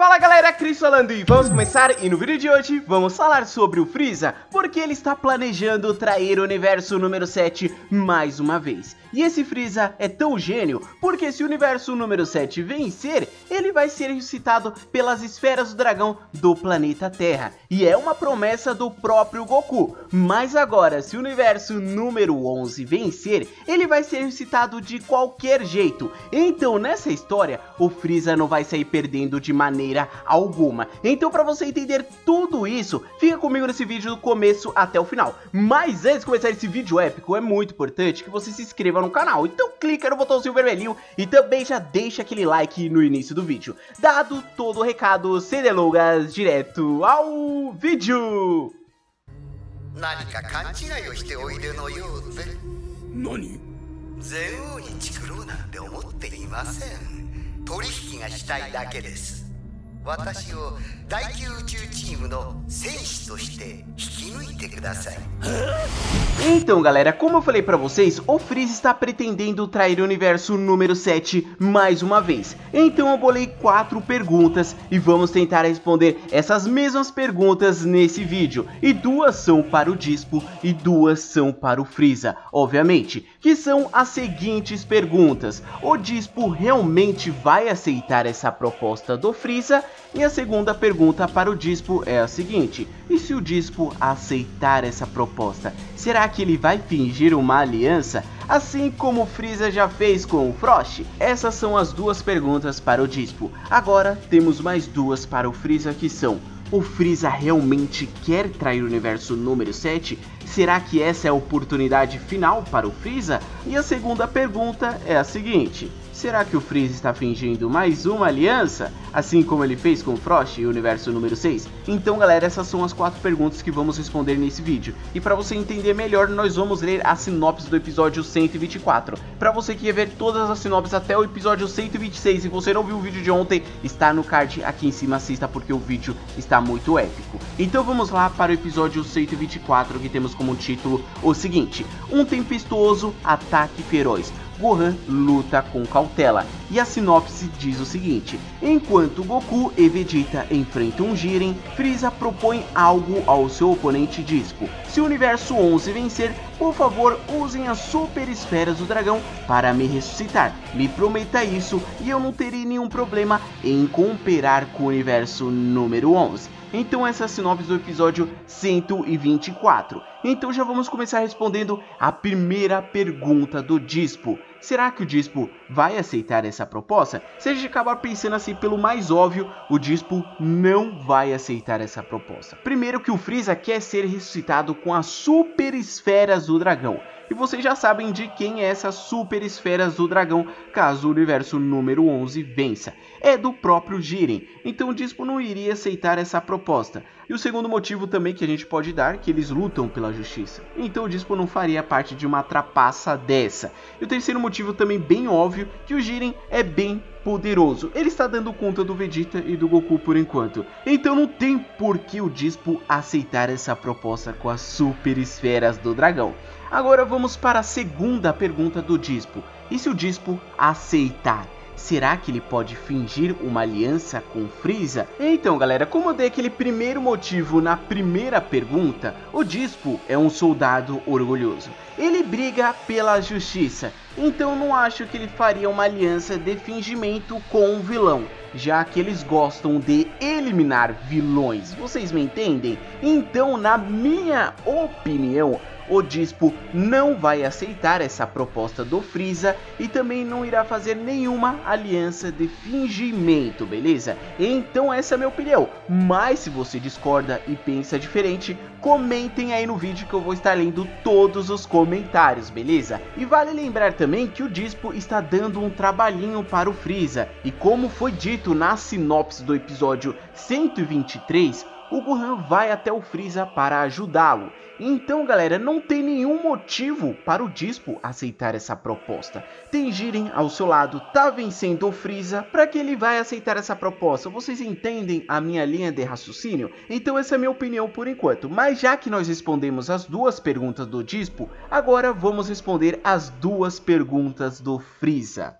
Fala galera, Cris falando e vamos começar, e no vídeo de hoje vamos falar sobre o Freeza, porque ele está planejando trair o universo número 7 mais uma vez. E esse Freeza é tão gênio, porque se o universo número 7 vencer, ele vai ser ressuscitado pelas esferas do dragão do planeta Terra. E é uma promessa do próprio Goku, mas agora se o universo número 11 vencer, ele vai ser ressuscitado de qualquer jeito. Então nessa história, o Freeza não vai sair perdendo de maneira alguma. Então, para você entender tudo isso, fica comigo nesse vídeo do começo até o final. Mas antes de começar esse vídeo épico, é muito importante que você se inscreva no canal. Então clica no botãozinho vermelhinho e também já deixa aquele like no início do vídeo. Dado todo o recado, sem delongas, direto ao vídeo. Então galera, como eu falei pra vocês, o Freeza está pretendendo trair o universo número 7 mais uma vez. Então eu bolei 4 perguntas e vamos tentar responder essas mesmas perguntas nesse vídeo. E 2 são para o Dyspo e 2 são para o Freeza, obviamente, que são as seguintes perguntas: o Dyspo realmente vai aceitar essa proposta do Freeza? E a segunda pergunta para o Dyspo é a seguinte: e se o Dyspo aceitar essa proposta, será que ele vai fingir uma aliança, assim como o Freeza já fez com o Frost? Essas são as 2 perguntas para o Dyspo. Agora temos mais 2 para o Freeza, que são: o Freeza realmente quer trair o universo número 7? Será que essa é a oportunidade final para o Freeza? E a segunda pergunta é a seguinte: será que o Freeza está fingindo mais uma aliança, assim como ele fez com o Frost e o universo número 6? Então galera, essas são as 4 perguntas que vamos responder nesse vídeo. E para você entender melhor, nós vamos ler a sinopse do episódio 124. Para você que quer ver todas as sinopses até o episódio 126, se você não viu o vídeo de ontem, está no card aqui em cima, assista porque o vídeo está muito épico. Então vamos lá para o episódio 124, que temos como título o seguinte: um tempestuoso ataque feroz, Gohan luta com cautela. E a sinopse diz o seguinte: enquanto Goku e Vegeta enfrentam um Jiren, Freeza propõe algo ao seu oponente Dyspo: se o universo 11 vencer, por favor, usem as super esferas do dragão para me ressuscitar. Me prometa isso e eu não terei nenhum problema em cooperar com o universo número 11. Então essa é a sinopse do episódio 124. Então já vamos começar respondendo a primeira pergunta do Dyspo. Será que o Dyspo vai aceitar essa proposta? Se a gente acabar pensando assim pelo mais óbvio, o Dyspo não vai aceitar essa proposta. Primeiro que o Freeza quer ser ressuscitado com as super esferas do dragão. E vocês já sabem de quem é essas super esferas do dragão, caso o universo número 11 vença. É do próprio Jiren. Então o Dyspo não iria aceitar essa proposta. E o segundo motivo também que a gente pode dar é que eles lutam pela justiça. Então o Dyspo não faria parte de uma trapaça dessa. E o terceiro motivo também bem óbvio, que o Jiren é bem poderoso. Ele está dando conta do Vegeta e do Goku por enquanto. Então não tem por que o Dyspo aceitar essa proposta com as super esferas do dragão. Agora vamos para a segunda pergunta do Dyspo. E se o Dyspo aceitar, será que ele pode fingir uma aliança com o Freeza? Então galera, como eu dei aquele primeiro motivo na primeira pergunta, o Dyspo é um soldado orgulhoso. Ele briga pela justiça, então não acho que ele faria uma aliança de fingimento com um vilão, já que eles gostam de eliminar vilões, vocês me entendem? Então na minha opinião, o Dyspo não vai aceitar essa proposta do Freeza e também não irá fazer nenhuma aliança de fingimento, beleza? Então essa é a minha opinião, mas se você discorda e pensa diferente, comentem aí no vídeo que eu vou estar lendo todos os comentários, beleza? E vale lembrar também que o Dyspo está dando um trabalhinho para o Freeza, e como foi dito na sinopse do episódio 123... o Gohan vai até o Freeza para ajudá-lo. Então galera, não tem nenhum motivo para o Dyspo aceitar essa proposta. Tem Jiren ao seu lado, tá vencendo o Freeza, para que ele vai aceitar essa proposta? Vocês entendem a minha linha de raciocínio? Então essa é a minha opinião por enquanto. Mas já que nós respondemos as 2 perguntas do Dyspo, agora vamos responder as 2 perguntas do Freeza.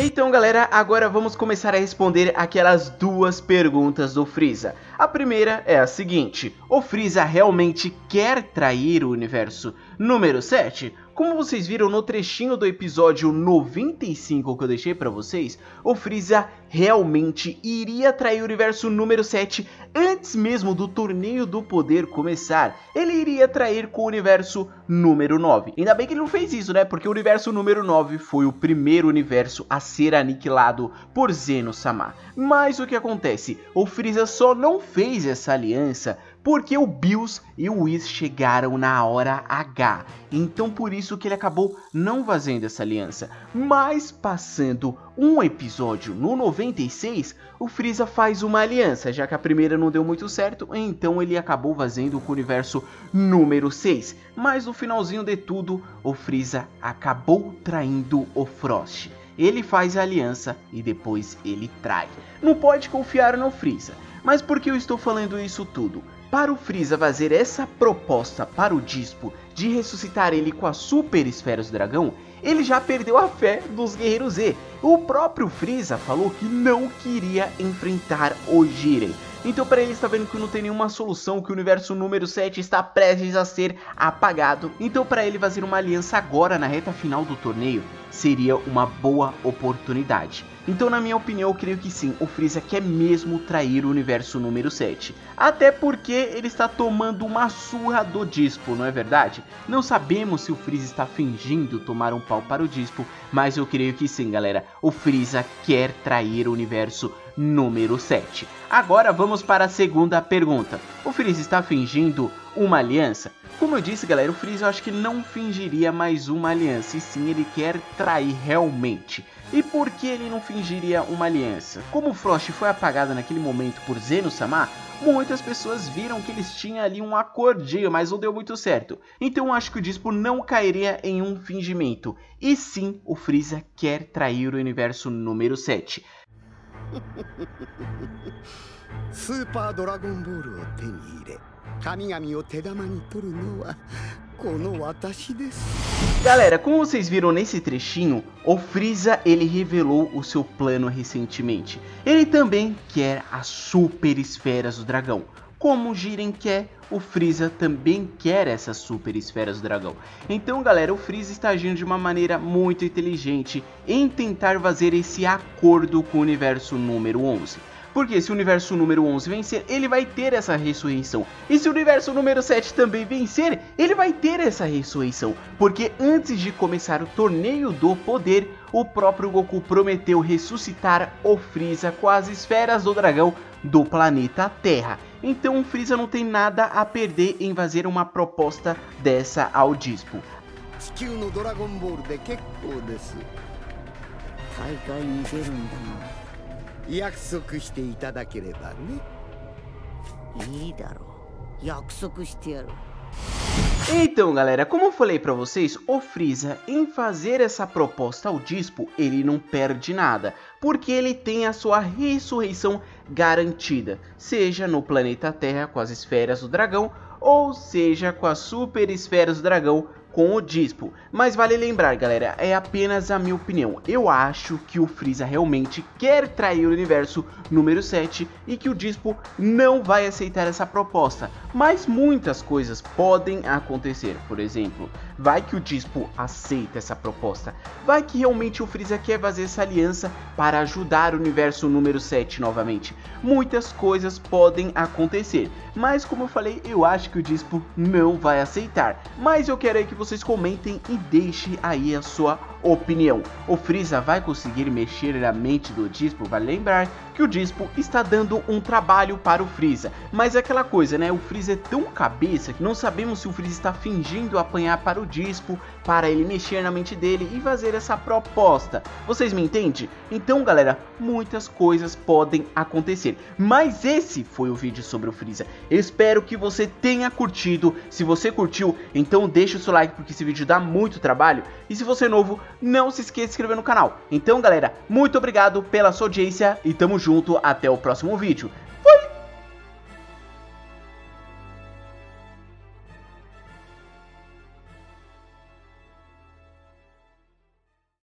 Então galera, agora vamos começar a responder aquelas duas perguntas do Freeza. A primeira é a seguinte: o Freeza realmente quer trair o universo? Número 7. Como vocês viram no trechinho do episódio 95 que eu deixei pra vocês, o Freeza realmente iria trair o universo número 7 antes mesmo do torneio do poder começar. Ele iria trair com o universo número 9. Ainda bem que ele não fez isso, né? Porque o universo número 9 foi o primeiro universo a ser aniquilado por Zeno-sama. Mas o que acontece? O Freeza só não fez essa aliança porque o Bills e o Whis chegaram na hora H, então por isso que ele acabou não fazendo essa aliança. Mas passando um episódio no 96, o Freeza faz uma aliança, já que a primeira não deu muito certo, então ele acabou fazendo com o universo número 6. Mas no finalzinho de tudo, o Freeza acabou traindo o Frost. Ele faz a aliança e depois ele trai. Não pode confiar no Freeza. Mas por que eu estou falando isso tudo? Para o Freeza fazer essa proposta para o Dyspo de ressuscitar ele com as super esferas do dragão, ele já perdeu a fé dos guerreiros Z. O próprio Freeza falou que não queria enfrentar o Jiren. Então para ele está vendo que não tem nenhuma solução, que o universo número 7 está prestes a ser apagado. Então para ele fazer uma aliança agora na reta final do torneio seria uma boa oportunidade. Então na minha opinião eu creio que sim, o Freeza quer mesmo trair o universo número 7. Até porque ele está tomando uma surra do Dyspo, não é verdade? Não sabemos se o Freeza está fingindo tomar um pau para o Dyspo, mas eu creio que sim galera, o Freeza quer trair o universo número 7. Agora vamos para a segunda pergunta: o Freeza está fingindo uma aliança? Como eu disse galera, o Freeza eu acho que não fingiria mais uma aliança, e sim ele quer trair realmente. E por que ele não fingiria uma aliança? Como o Frost foi apagado naquele momento por Zeno-sama, muitas pessoas viram que eles tinham ali um acordinho, mas não deu muito certo. Então acho que o Dyspo não cairia em um fingimento, e sim o Freeza quer trair o universo número 7. Galera, como vocês viram nesse trechinho, o Freeza ele revelou o seu plano recentemente. Ele também quer as super esferas do dragão. Como o Jiren quer, o Freeza também quer essas super esferas do dragão. Então galera, o Freeza está agindo de uma maneira muito inteligente em tentar fazer esse acordo com o universo número 11. Porque se o universo número 11 vencer, ele vai ter essa ressurreição. E se o universo número 7 também vencer, ele vai ter essa ressurreição. Porque antes de começar o torneio do poder, o próprio Goku prometeu ressuscitar o Freeza com as esferas do dragão do planeta Terra. Então o Freeza não tem nada a perder em fazer uma proposta dessa ao Dyspo. Então galera, como eu falei pra vocês, o Freeza em fazer essa proposta ao Dyspo, ele não perde nada, porque ele tem a sua ressurreição garantida, seja no planeta Terra com as esferas do dragão, ou seja com as super esferas do dragão com o Dyspo. Mas vale lembrar galera, é apenas a minha opinião, eu acho que o Freeza realmente quer trair o universo número 7 e que o Dyspo não vai aceitar essa proposta, mas muitas coisas podem acontecer. Por exemplo, vai que o Dyspo aceita essa proposta, vai que realmente o Freeza quer fazer essa aliança para ajudar o universo número 7 novamente. Muitas coisas podem acontecer, mas como eu falei, eu acho que o Dyspo não vai aceitar, mas eu quero aí que vocês comentem e deixem aí a sua opinião. O Freeza vai conseguir mexer na mente do Dyspo? Vale lembrar que o Dyspo está dando um trabalho para o Freeza, mas é aquela coisa, né? O Freeza é tão cabeça que não sabemos se o Freeza está fingindo apanhar para o Dyspo, para ele mexer na mente dele e fazer essa proposta. Vocês me entendem? Então galera, muitas coisas podem acontecer, mas esse foi o vídeo sobre o Freeza. Espero que você tenha curtido. Se você curtiu, então deixa o seu like, porque esse vídeo dá muito trabalho. E se você é novo, não se esqueça de se inscrever no canal. Então galera, muito obrigado pela sua audiência e tamo junto até o próximo vídeo.